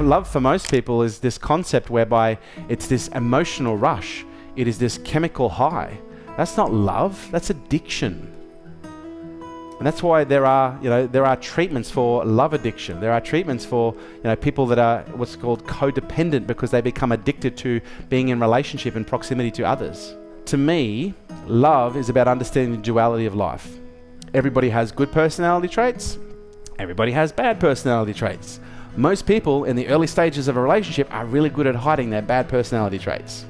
Love for most people is this concept whereby it's this emotional rush. It is this chemical high. That's not love, that's addiction. And that's why there are treatments for love addiction. There are treatments for, people that are what's called codependent because they become addicted to being in relationship and proximity to others. To me, love is about understanding the duality of life. Everybody has good personality traits. Everybody has bad personality traits. Most people in the early stages of a relationship are really good at hiding their bad personality traits.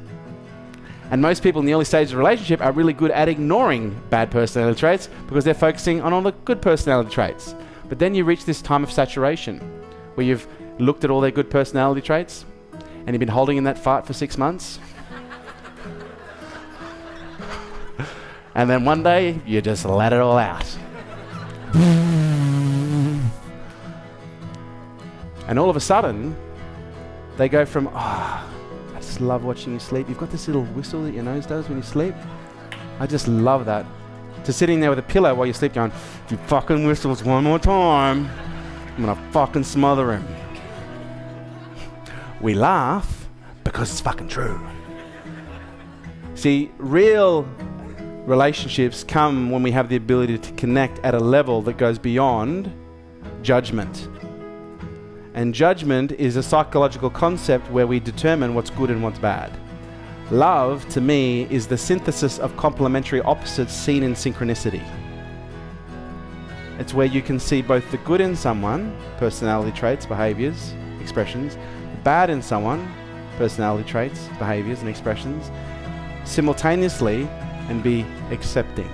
And most people in the early stages of a relationship are really good at ignoring bad personality traits because they're focusing on all the good personality traits. But then you reach this time of saturation where you've looked at all their good personality traits and you've been holding in that fart for 6 months. And then one day you just let it all out. And all of a sudden, they go from, I just love watching you sleep. You've got this little whistle that your nose does when you sleep. I just love that. To sitting there with a pillow while you sleep going, if he fucking whistles one more time, I'm gonna fucking smother him. We laugh because it's fucking true. See, real relationships come when we have the ability to connect at a level that goes beyond judgment. And judgment is a psychological concept where we determine what's good and what's bad. Love, to me, is the synthesis of complementary opposites seen in synchronicity. It's where you can see both the good in someone, personality traits, behaviors, expressions, the bad in someone, personality traits, behaviors, and expressions, simultaneously, and be accepting.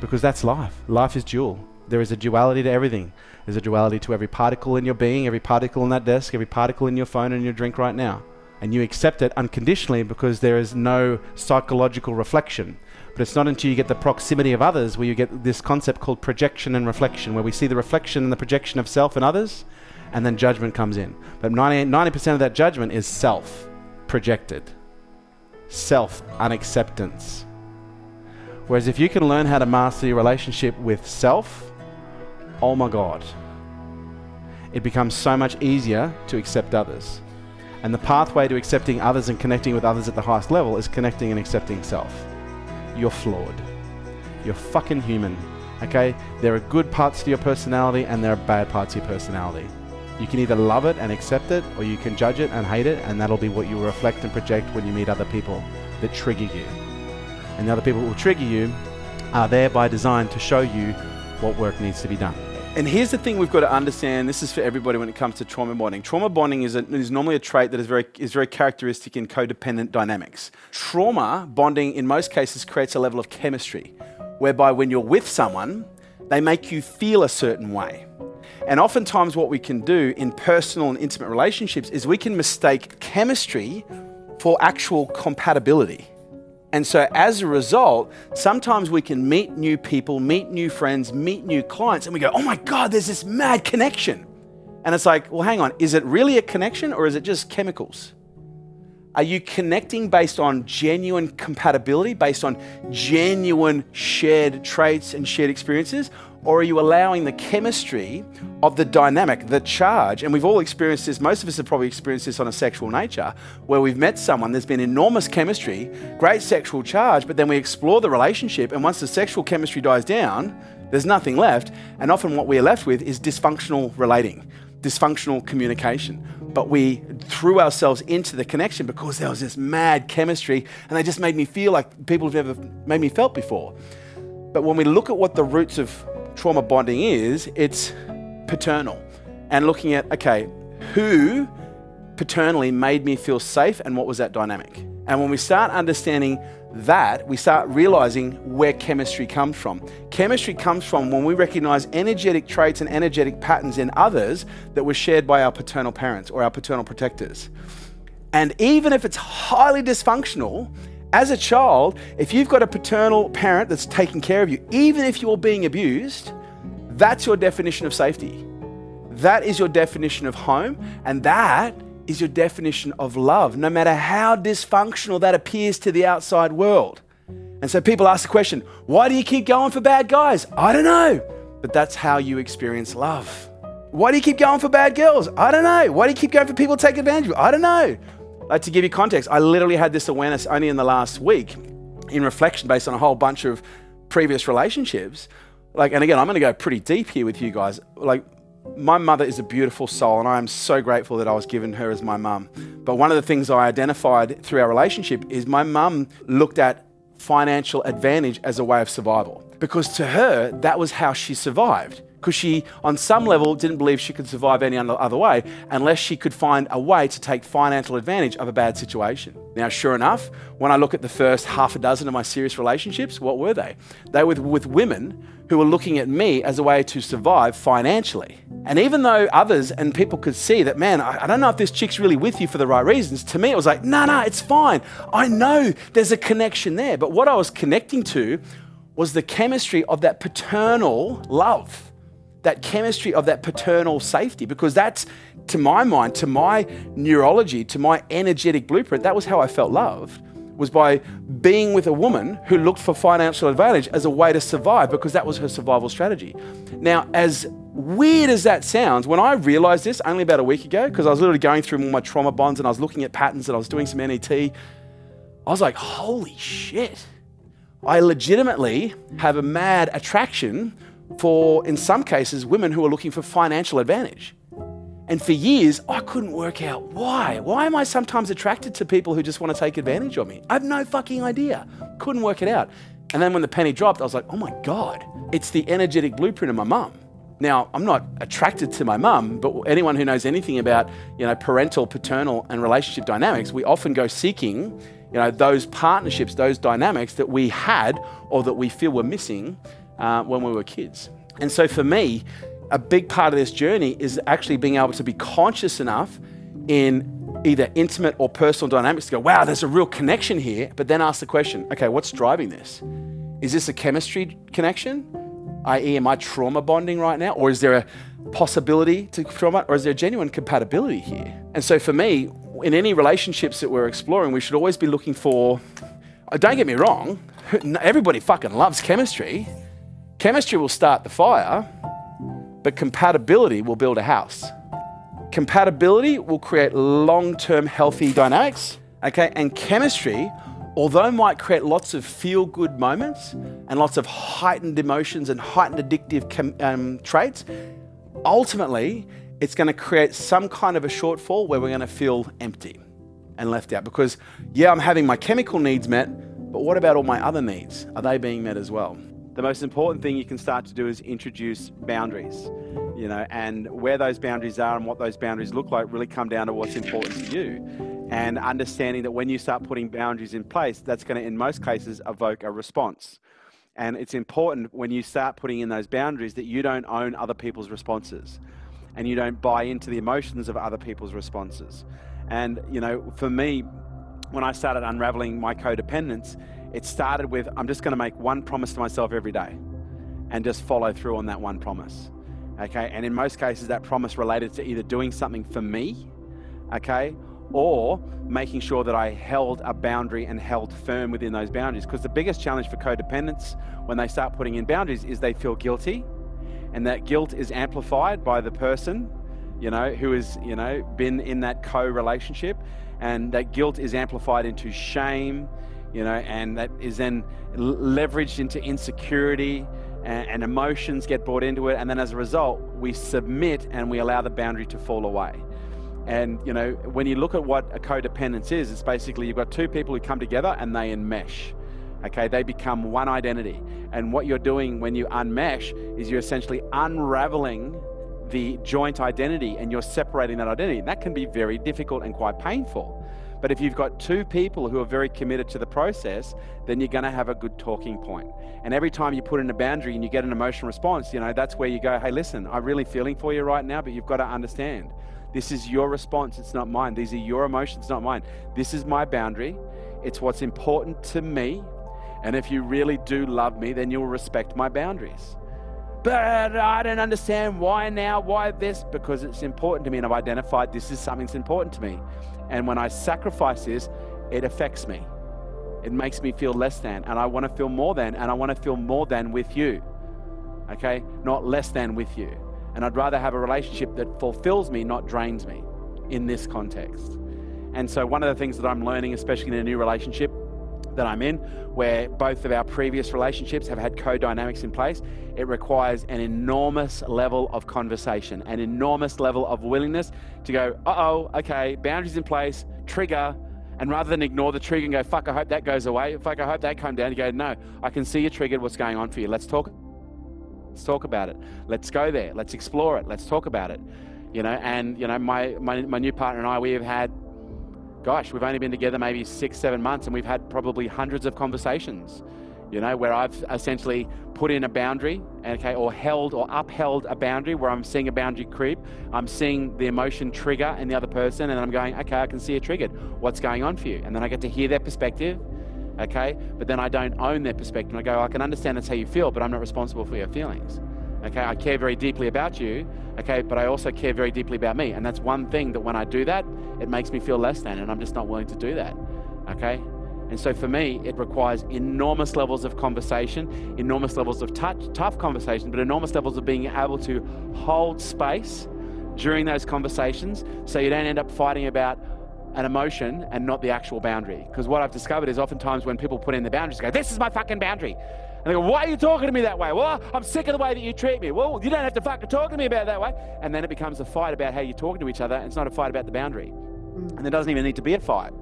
Because that's life. Life is dual. There is a duality to everything. There's a duality to every particle in your being, every particle on that desk, every particle in your phone and your drink right now. And you accept it unconditionally because there is no psychological reflection. But it's not until you get the proximity of others where you get this concept called projection and reflection, where we see the reflection and the projection of self and others, and then judgment comes in. But 90% of that judgment is self-projected, self-unacceptance. Whereas if you can learn how to master your relationship with self, oh my God, it becomes so much easier to accept others. And the pathway to accepting others and connecting with others at the highest level is connecting and accepting self. You're flawed. You're fucking human, okay? There are good parts to your personality and there are bad parts to your personality. You can either love it and accept it, or you can judge it and hate it, and that'll be what you reflect and project when you meet other people that trigger you. And the other people who will trigger you are there by design to show you what work needs to be done. And here's the thing we've got to understand, this is for everybody when it comes to trauma bonding. Trauma bonding is normally a trait that is very characteristic in codependent dynamics. Trauma bonding in most cases creates a level of chemistry, whereby when you're with someone, they make you feel a certain way. And oftentimes what we can do in personal and intimate relationships is we can mistake chemistry for actual compatibility. And so as a result, sometimes we can meet new people, meet new friends, meet new clients, and we go, oh my God, there's this mad connection. And it's like, well, hang on, is it really a connection or is it just chemicals? Are you connecting based on genuine compatibility, based on genuine shared traits and shared experiences? Or are you allowing the chemistry of the dynamic, the charge? And we've all experienced this. Most of us have probably experienced this on a sexual nature, where we've met someone, there's been enormous chemistry, great sexual charge, but then we explore the relationship. And once the sexual chemistry dies down, there's nothing left. And often what we're left with is dysfunctional relating, dysfunctional communication. But we threw ourselves into the connection because there was this mad chemistry and they just made me feel like people have never made me felt before. But when we look at what the roots of trauma bonding is, it's paternal. And looking at, okay, who paternally made me feel safe and what was that dynamic? And when we start understanding that, we start realizing where chemistry comes from. Chemistry comes from when we recognize energetic traits and energetic patterns in others that were shared by our paternal parents or our paternal protectors. And even if it's highly dysfunctional, as a child, if you've got a paternal parent that's taking care of you, even if you're being abused, that's your definition of safety. That is your definition of home, and that is your definition of love, no matter how dysfunctional that appears to the outside world. And so people ask the question, why do you keep going for bad guys? I don't know, but that's how you experience love. Why do you keep going for bad girls? I don't know. Why do you keep going for people to take advantage of you? I don't know. To give you context, I literally had this awareness only in the last week in reflection based on a whole bunch of previous relationships. Like, and again, I'm going to go pretty deep here with you guys. Like, my mother is a beautiful soul and I am so grateful that I was given her as my mum. But one of the things I identified through our relationship is my mum looked at financial advantage as a way of survival. Because to her, that was how she survived. Because she, on some level, didn't believe she could survive any other way unless she could find a way to take financial advantage of a bad situation. Now, sure enough, when I look at the first half a dozen of my serious relationships, what were they? They were with women who were looking at me as a way to survive financially. And even though others and people could see that, man, I don't know if this chick's really with you for the right reasons, to me it was like, no, it's fine. I know there's a connection there. But what I was connecting to was the chemistry of that paternal love. That chemistry of that paternal safety, because that's, to my mind, to my neurology, to my energetic blueprint, that was how I felt loved, was by being with a woman who looked for financial advantage as a way to survive, because that was her survival strategy. Now, as weird as that sounds, when I realized this only about a week ago, because I was literally going through all my trauma bonds and I was looking at patterns and I was doing some NET, I was like, holy shit. I legitimately have a mad attraction for, in some cases, women who are looking for financial advantage. And for years, I couldn't work out why. Why am I sometimes attracted to people who just want to take advantage of me? I have no fucking idea. Couldn't work it out. And then when the penny dropped, I was like, oh my God, it's the energetic blueprint of my mum. Now, I'm not attracted to my mum, but anyone who knows anything about, you know, parental, paternal, and relationship dynamics, we often go seeking, you know, those partnerships, those dynamics that we had or that we feel were missing when we were kids. And so for me, a big part of this journey is actually being able to be conscious enough in either intimate or personal dynamics to go, wow, there's a real connection here, but then ask the question, okay, what's driving this? Is this a chemistry connection? i.e., am I trauma bonding right now? Or is there a possibility to trauma? Or is there genuine compatibility here? And so for me, in any relationships that we're exploring, we should always be looking for, don't get me wrong, everybody fucking loves chemistry. Chemistry will start the fire, but compatibility will build a house. Compatibility will create long-term healthy dynamics, okay? And chemistry, although might create lots of feel-good moments and lots of heightened emotions and heightened addictive traits, ultimately, it's gonna create some kind of a shortfall where we're gonna feel empty and left out because, yeah, I'm having my chemical needs met, but what about all my other needs? Are they being met as well? The most important thing you can start to do is introduce boundaries, you know, and where those boundaries are and what those boundaries look like really come down to what's important to you. And understanding that when you start putting boundaries in place, that's going to, in most cases, evoke a response. And it's important when you start putting in those boundaries that you don't own other people's responses and you don't buy into the emotions of other people's responses. And, you know, for me, when I started unraveling my codependence, it started with, I'm just going to make one promise to myself every day and just follow through on that one promise, okay? And in most cases, that promise related to either doing something for me, okay, or making sure that I held a boundary and held firm within those boundaries. Because the biggest challenge for codependents when they start putting in boundaries is they feel guilty, and that guilt is amplified by the person, you know, who has, you know, been in that co-relationship, and that guilt is amplified into shame, you know, and that is then leveraged into insecurity, and emotions get brought into it. And then as a result, we submit and we allow the boundary to fall away. And, you know, when you look at what a codependence is, it's basically you've got two people who come together and they enmesh. Okay, they become one identity. And what you're doing when you unmesh is you're essentially unraveling the joint identity and you're separating that identity. And that can be very difficult and quite painful. But if you've got two people who are very committed to the process, then you're going to have a good talking point. And every time you put in a boundary and you get an emotional response, you know, that's where you go, hey, listen, I'm really feeling for you right now, but you've got to understand, this is your response, it's not mine. These are your emotions, not mine. This is my boundary. It's what's important to me. And if you really do love me, then you'll respect my boundaries. But I don't understand why now, why this? Because it's important to me and I've identified this is something that's important to me. And when I sacrifice this, it affects me. It makes me feel less than, and I want to feel more than, and I want to feel more than with you, okay? Not less than with you, And I'd rather have a relationship that fulfills me, not drains me in this context. And so one of the things that I'm learning, especially in a new relationship that I'm in, where both of our previous relationships have had co-dynamics in place, it requires an enormous level of conversation, an enormous level of willingness to go, okay, boundaries in place, trigger, and rather than ignore the trigger and go, fuck, I hope that goes away, fuck, I hope that comes down, you go, no, I can see you're triggered, what's going on for you, let's talk about it, let's go there, let's explore it, let's talk about it, and my new partner and I, we have had, gosh, we've only been together maybe 6-7 months, and we've had probably hundreds of conversations, where I've essentially put in a boundary, or held or upheld a boundary where I'm seeing a boundary creep. I'm seeing the emotion trigger in the other person, and I'm going, okay, I can see you're triggered. What's going on for you? And then I get to hear their perspective, but then I don't own their perspective. I go, I can understand that's how you feel, but I'm not responsible for your feelings. I care very deeply about you, but I also care very deeply about me. And that's one thing that when I do that, it makes me feel less than, and I'm just not willing to do that, And so for me, it requires enormous levels of conversation, enormous levels of touch, tough conversation, but enormous levels of being able to hold space during those conversations so you don't end up fighting about an emotion and not the actual boundary. Because what I've discovered is oftentimes when people put in the boundaries, they go, this is my fucking boundary. And they go, why are you talking to me that way? Well, I'm sick of the way that you treat me. Well, you don't have to fucking talk to me about it that way. And then it becomes a fight about how you're talking to each other. And it's not a fight about the boundary. And there doesn't even need to be a fight.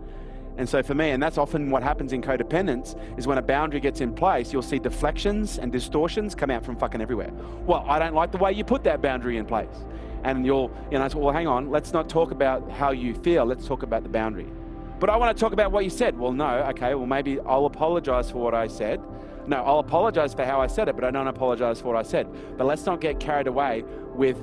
And so for me, and that's often what happens in codependence, is when a boundary gets in place, you'll see deflections and distortions come out from fucking everywhere. Well, I don't like the way you put that boundary in place. And you'll, say, well, hang on, let's not talk about how you feel. Let's talk about the boundary. But I want to talk about what you said. Well, no, well, maybe I'll apologize for what I said. No, I'll apologize for how I said it, but I don't apologize for what I said. But let's not get carried away with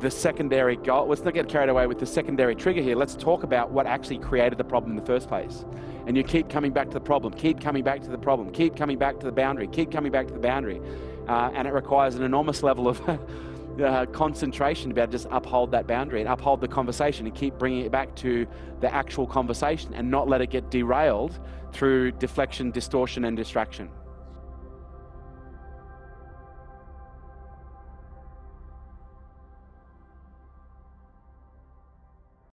the secondary goal. Let's not get carried away with the secondary trigger here. Let's talk about what actually created the problem in the first place. And you keep coming back to the problem, keep coming back to the problem, keep coming back to the boundary, keep coming back to the boundary. And it requires an enormous level of concentration to be able to just uphold that boundary and uphold the conversation and keep bringing it back to the actual conversation and not let it get derailed through deflection, distortion, and distraction.